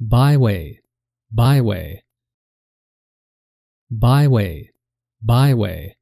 Byway, byway, byway, byway.